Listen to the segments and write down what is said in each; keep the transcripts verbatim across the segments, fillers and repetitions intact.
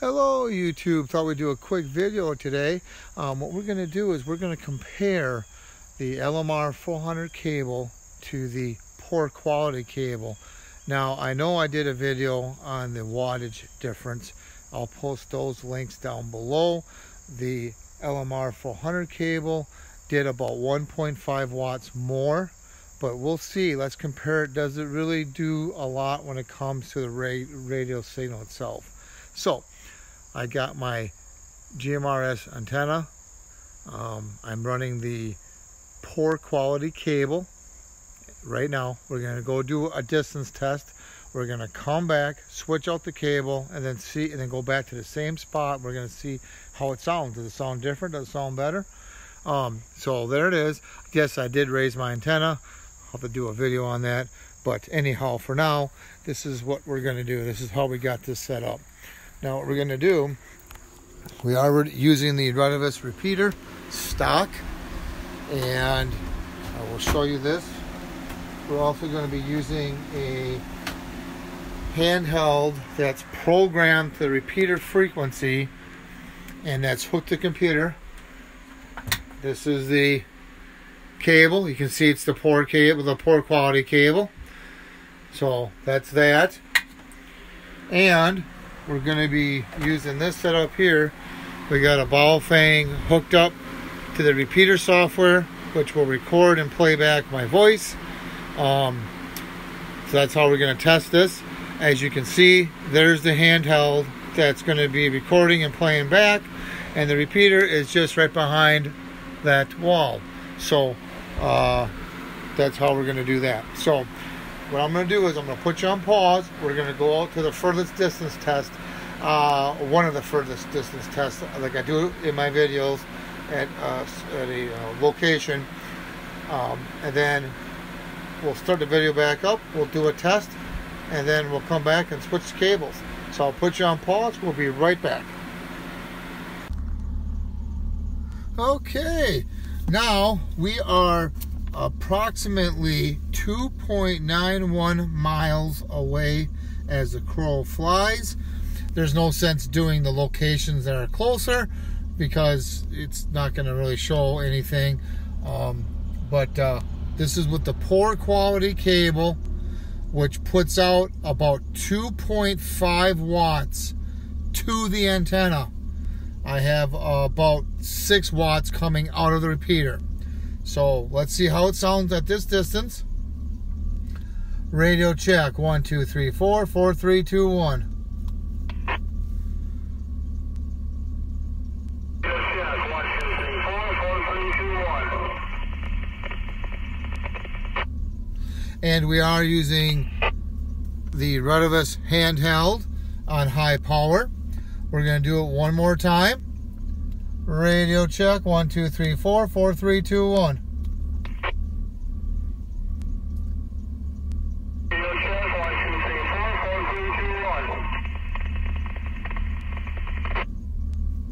Hello YouTube, thought we'd do a quick video today. Um, what we're going to do is we're going to compare the L M R four hundred cable to the poor quality cable. Now I know I did a video on the wattage difference. I'll post those links down below. The L M R four hundred cable did about one point five watts more, but we'll see. Let's compare it. Does it really do a lot when it comes to the radio signal itself? So I got my G M R S antenna. Um, I'm running the poor quality cable. Right now, we're gonna go do a distance test. We're gonna come back, switch out the cable, and then see, and then go back to the same spot. We're gonna see how it sounds. Does it sound different? Does it sound better? Um, so there it is. Yes, I did raise my antenna. I'll have to do a video on that. But anyhow, for now, this is what we're gonna do. This is how we got this set up. Now what we're going to do, we are using the Radivis repeater stock, and I will show you this. We're also going to be using a handheld that's programmed to the repeater frequency, and that's hooked to the computer. This is the cable. You can see it's the poor cable, the poor quality cable. So that's that. And we're going to be using this setup here. We got a Baofeng hooked up to the repeater software, which will record and play back my voice. Um, so that's how we're going to test this. As you can see, there's the handheld that's going to be recording and playing back, and the repeater is just right behind that wall. So uh, that's how we're going to do that. So what I'm going to do is I'm going to put you on pause. We're going to go out to the furthest distance test, uh, one of the furthest distance tests, like I do in my videos, at, uh, at a uh, location. Um, and then we'll start the video back up. We'll do a test, and then we'll come back and switch the cables. So I'll put you on pause. We'll be right back. Okay, now we are approximately two point nine one miles away as the crow flies. There's no sense doing the locations that are closer because it's not going to really show anything. Um, but uh, this is with the poor quality cable, which puts out about two point five watts to the antenna. I have uh, about six watts coming out of the repeater. So let's see how it sounds at this distance. Radio check, one, two, three, four, four, three, two, one. And we are using the Retevis handheld on high power. We're gonna do it one more time. Radio check, one, two, three, four, four, three, two, one. Radio check, one, two, three, four, four, three, two,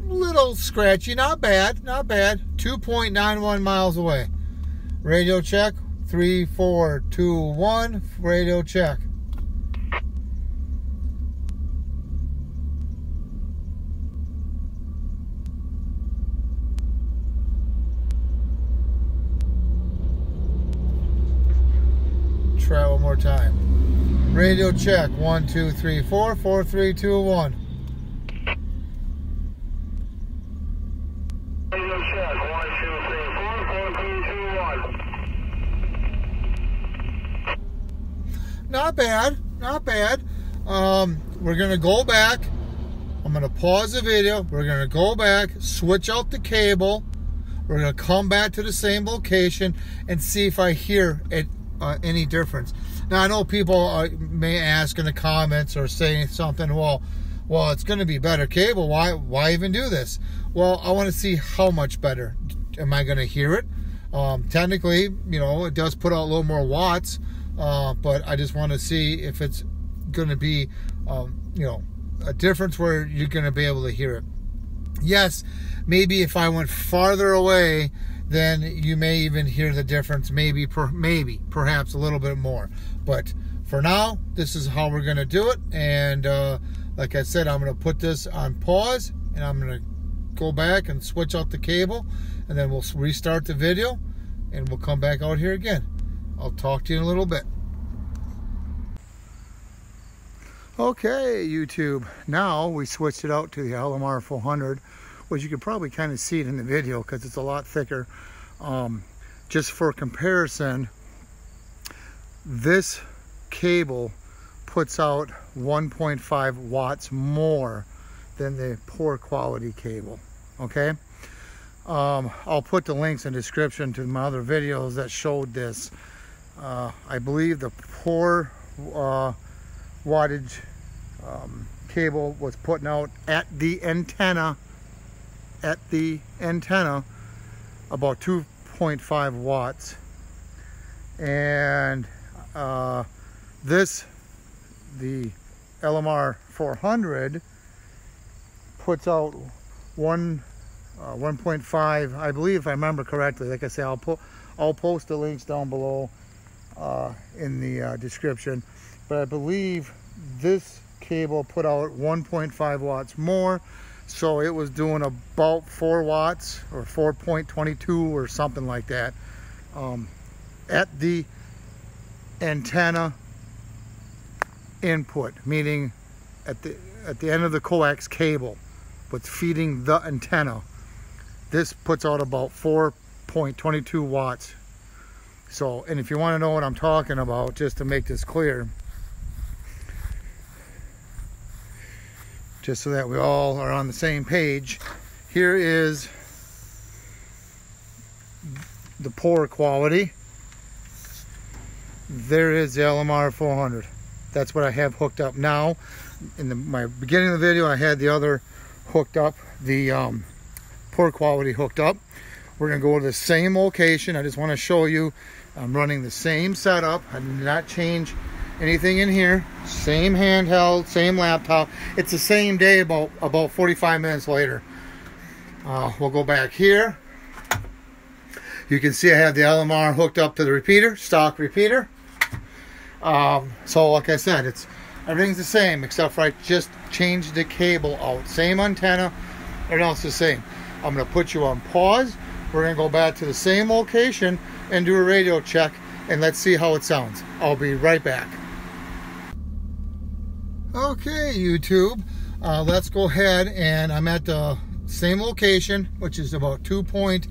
one. Little scratchy, not bad, not bad. two point nine one miles away. Radio check, three, four, two, one. Radio check. Try one more time. Radio check. One, two, three, four, four, three, two, one. Radio check. One, two, three, four, four, three, two, one. Not bad. Not bad. Um, we're gonna go back. I'm gonna pause the video. We're gonna go back. Switch out the cable. We're gonna come back to the same location and see if I hear it. Uh, any difference. Now I know people uh, may ask in the comments or say something, well well it's going to be better cable, why why even do this? Well, I want to see how much better am I going to hear it. Um, technically, you know, it does put out a little more watts, uh, but I just want to see if it's going to be um, you know, a difference where you're going to be able to hear it. Yes, maybe if I went farther away, then you may even hear the difference, maybe, per, maybe, perhaps a little bit more. But for now, this is how we're going to do it, and uh, Like I said, I'm going to put this on pause and I'm going to go back and switch out the cable, and then we'll restart the video and we'll come back out here again. I'll talk to you in a little bit. Okay, YouTube, now we switched it out to the L M R four hundred, which you can probably kind of see it in the video because it's a lot thicker. Um, just for comparison, this cable puts out one point five watts more than the poor quality cable, okay? Um, I'll put the links in the description to my other videos that showed this. Uh, I believe the poor uh, wattage um, cable was putting out at the antenna, at the antenna, about two point five watts. And uh, this, the L M R four hundred, puts out one uh, one point five, I believe, if I remember correctly. Like I say, I'll put I'll post the links down below uh, in the uh, description. But I believe this cable put out one point five watts more, so it was doing about four watts or four point two two or something like that um, at the antenna input, meaning at the at the end of the coax cable, but feeding the antenna. This puts out about four point two two watts. So, and if you want to know what I'm talking about, just to make this clear, just so that we all are on the same page, here is the poor quality. There is the L M R four hundred. That's what I have hooked up now. In the, my beginning of the video, I had the other hooked up, the um, poor quality hooked up. We're gonna go to the same location. I just want to show you I'm running the same setup. I did not change anything in here. Same handheld, same laptop. It's the same day, about about forty-five minutes later. Uh, we'll go back here. You can see I have the L M R hooked up to the repeater, stock repeater. Um, so like I said, it's everything's the same, except for I just changed the cable out. Same antenna, everything else the same. I'm gonna put you on pause. We're gonna go back to the same location and do a radio check, and let's see how it sounds. I'll be right back. Okay, YouTube, uh, let's go ahead, and I'm at the same location, which is about two point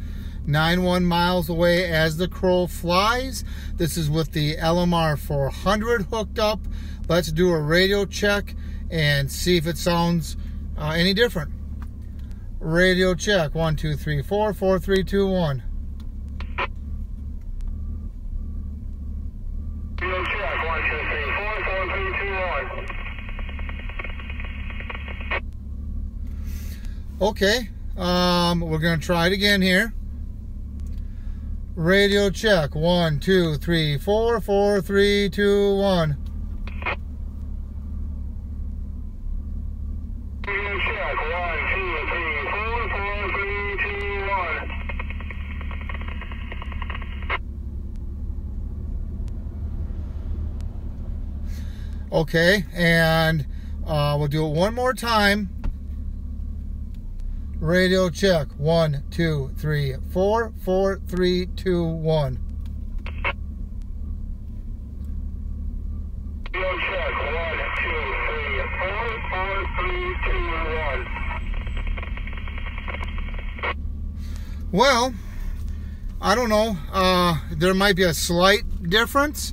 nine one miles away as the crow flies. This is with the L M R four hundred hooked up. Let's do a radio check and see if it sounds uh, any different. Radio check, one, two, three, four, four, three, two, one. Radio check, one, two, three, four, four, three, two, one. Okay, um, we're gonna try it again here. Radio check, one, two, three, four, four, three, two, one. Radio check, one, two, three, four, four, three, two, one. Okay, and uh, we'll do it one more time. Radio check, one, two, three, four, four, three, two, one. Radio check, one, two, three, four, four, three, two, one. Well, I don't know. Uh, there might be a slight difference.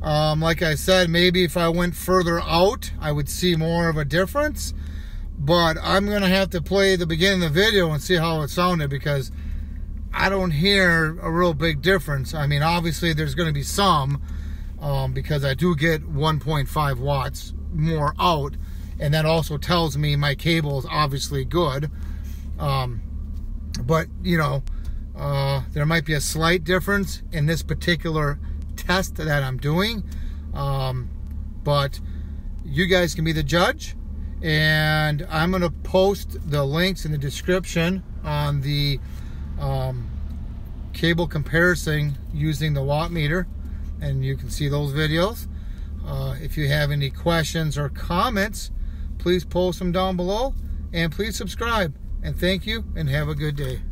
Um, like I said, maybe if I went further out, I would see more of a difference. But I'm going to have to play the beginning of the video and see how it sounded, because I don't hear a real big difference. I mean, obviously there's going to be some um, because I do get one point five watts more out, and that also tells me my cable is obviously good. Um, but, you know, uh, there might be a slight difference in this particular test that I'm doing. Um, but you guys can be the judge. And I'm going to post the links in the description on the um, cable comparison using the watt meter, and you can see those videos. Uh, if you have any questions or comments, Please post them down below, and please subscribe. And thank you, and have a good day.